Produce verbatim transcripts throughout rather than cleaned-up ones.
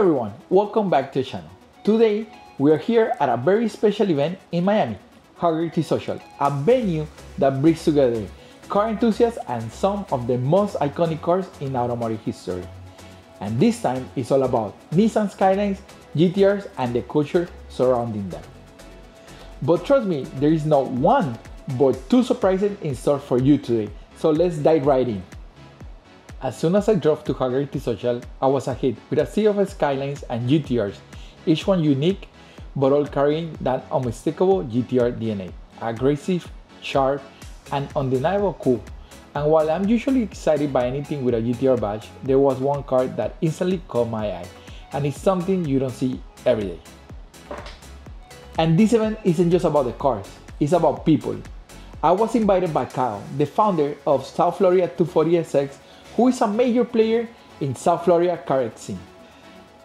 Hello everyone, welcome back to the channel. Today we are here at a very special event in Miami, Hagerty Social, a venue that brings together car enthusiasts and some of the most iconic cars in automotive history. And this time it's all about Nissan Skylines, G T Rs and the culture surrounding them. But trust me, there is not one but two surprises in store for you today, so let's dive right in. As soon as I drove to Hagerty Social, I was a hit with a sea of Skylines and G T Rs, each one unique, but all carrying that unmistakable G T R D N A. Aggressive, sharp, and undeniable cool. And while I'm usually excited by anything with a G T R badge, there was one car that instantly caught my eye, and it's something you don't see every day. And this event isn't just about the cars, it's about people. I was invited by Kyle, the founder of South Florida two forty S X, who is a major player in South Florida car scene.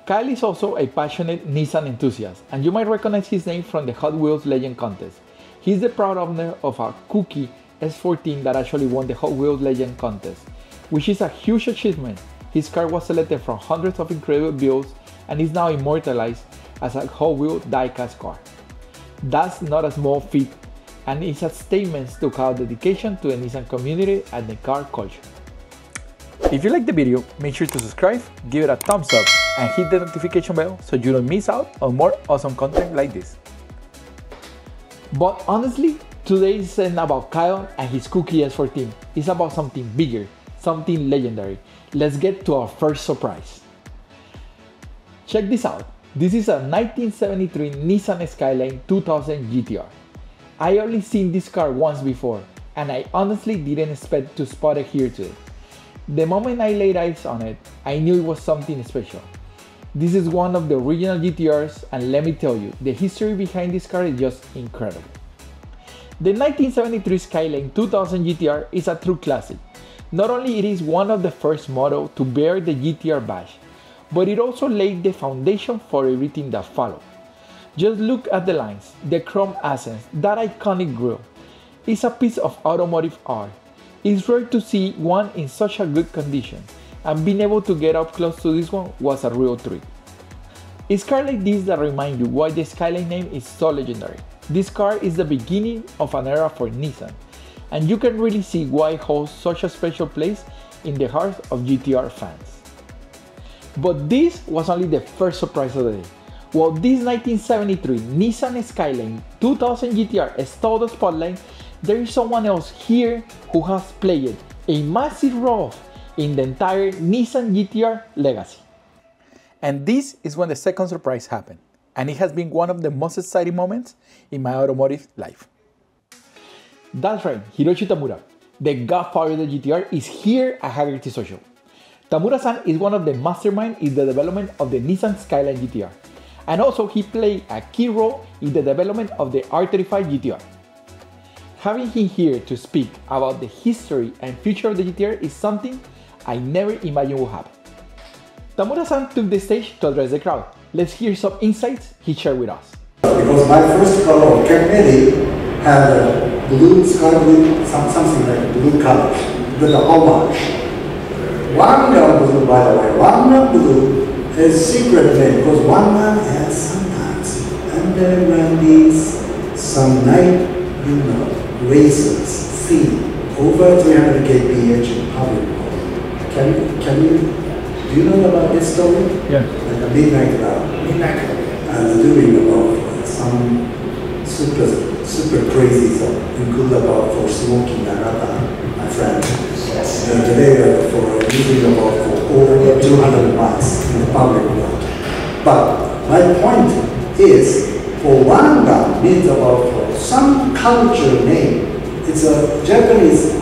Kyle is also a passionate Nissan enthusiast, and you might recognize his name from the Hot Wheels Legend Contest. He's the proud owner of a Kouki S fourteen that actually won the Hot Wheels Legend Contest, which is a huge achievement. His car was selected from hundreds of incredible builds and is now immortalized as a Hot Wheels diecast car. That's not a small feat, and it's a statement to Kyle's dedication to the Nissan community and the car culture. If you like the video, make sure to subscribe, give it a thumbs up, and hit the notification bell so you don't miss out on more awesome content like this. But honestly, today isn't about Kyle and his Kouki S fourteen, it's about something bigger, something legendary. Let's get to our first surprise. Check this out, this is a nineteen seventy-three Nissan Skyline two thousand G T R. I only seen this car once before, and I honestly didn't expect to spot it here today. The moment I laid eyes on it, I knew it was something special. This is one of the original G T Rs, and let me tell you, the history behind this car is just incredible. The nineteen seventy-three Skyline two thousand G T R is a true classic. Not only it is one of the first models to bear the G T R badge, but it also laid the foundation for everything that followed. Just look at the lines, the chrome accents, that iconic grille. It's a piece of automotive art. It's rare to see one in such a good condition, and being able to get up close to this one was a real treat. It's cars like this that remind you why the Skyline name is so legendary. This car is the beginning of an era for Nissan, and you can really see why it holds such a special place in the hearts of G T R fans. But this was only the first surprise of the day. While this nineteen seventy-three Nissan Skyline two thousand G T R stole the spotlight, there is someone else here who has played a massive role in the entire Nissan G T R legacy. And this is when the second surprise happened, and it has been one of the most exciting moments in my automotive life. That's right, Hiroshi Tamura, the godfather of the G T R, is here at Hagerty Social. Tamura-san is one of the masterminds in the development of the Nissan Skyline G T R, and also he played a key role in the development of the R thirty-five G T R. Having him here to speak about the history and future of the G T R is something I never imagined would happen. Tamura-san took the stage to address the crowd. Let's hear some insights he shared with us. Because my first car, Camry, had a blue sky blue, something like blue color, with a homage. One gun blue, by the way, one gun blue is secret name because one gun has sometimes undergroundies, some night, you know. Races, see, over three hundred K P H in public. Can you, can you, do you know about this story? Yeah. Like a Midnight Club. Midnight Club. And doing about some super, super crazy stuff, including about for smoking another, my friend. Yes. And today uh, for using about for over two hundred miles in the public world. But my point is, for one gun means about for some culture name. It's a Japanese,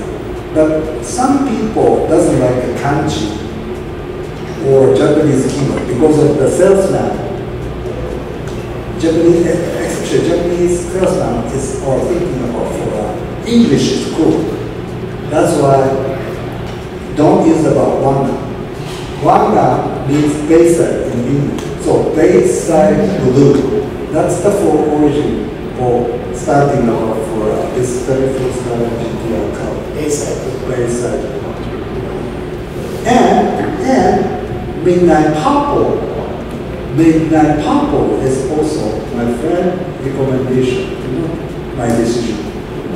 but some people doesn't like the kanji or Japanese keyboard because of the salesman. Japanese, actually Japanese salesman is all thinking about for uh, English is cool. That's why don't use about one gun. One gun means bayside in English, so bayside blue. That's the full origin for starting off for uh, this very first G T R car. Bayside. Bayside. And, and Midnight Purple Midnight Purple is also my friend recommendation, my decision.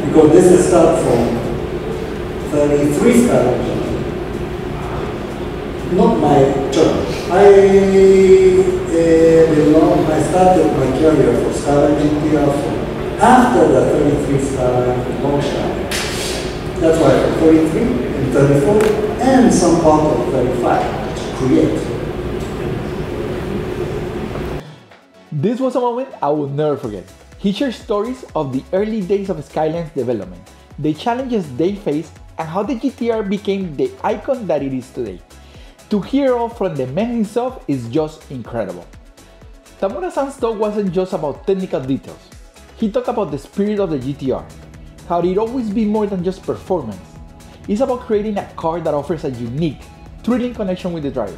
Because this is start from thirty-three style. Not my job. I uh, belong, I started my career for Skyline G T R after the thirty-three Skyline long shot. That's why I thirty-three and thirty-four and some part of thirty-five to create. This was a moment I will never forget. He shares stories of the early days of Skyline's development, the challenges they faced, and how the G T R became the icon that it is today. To hear all from the man himself is just incredible. Tamura-san's talk wasn't just about technical details. He talked about the spirit of the G T R, how it always be more than just performance. It's about creating a car that offers a unique, thrilling connection with the driver.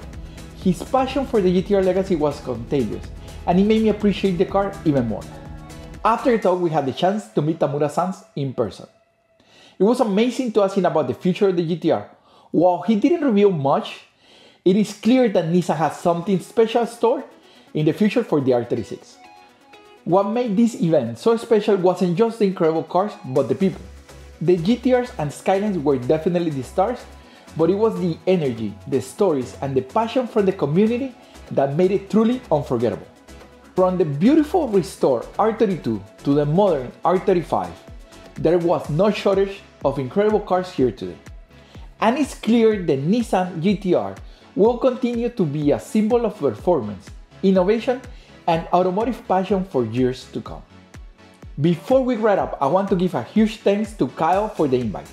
His passion for the G T R legacy was contagious, and it made me appreciate the car even more. After the talk, we had the chance to meet Tamura-san in person. It was amazing to ask him about the future of the G T R. While he didn't reveal much, it is clear that Nissan has something special stored in the future for the R thirty-six. What made this event so special wasn't just the incredible cars, but the people. The G T Rs and Skylines were definitely the stars, but it was the energy, the stories, and the passion from the community that made it truly unforgettable. From the beautiful restored R thirty-two to the modern R thirty-five, there was no shortage of incredible cars here today. And it's clear the Nissan G T R will continue to be a symbol of performance, innovation, and automotive passion for years to come. Before we wrap up, I want to give a huge thanks to Kyle for the invite,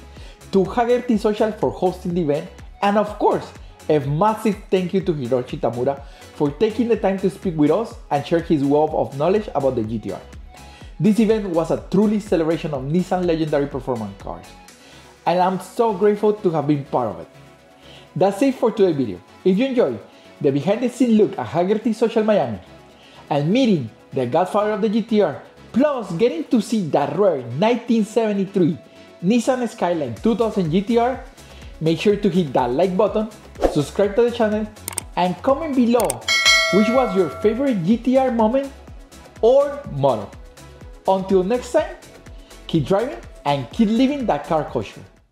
to Hagerty Social for hosting the event, and of course, a massive thank you to Hiroshi Tamura for taking the time to speak with us and share his wealth of knowledge about the G T R. This event was a truly celebration of Nissan's legendary performance cars, and I'm so grateful to have been part of it. That's it for today's video. If you enjoyed the behind the scenes look at Hagerty Social Miami and meeting the godfather of the G T R, plus getting to see that rare nineteen seventy-three Nissan Skyline two thousand G T R, make sure to hit that like button, subscribe to the channel, and comment below which was your favorite G T R moment or model. Until next time, keep driving and keep living that car culture.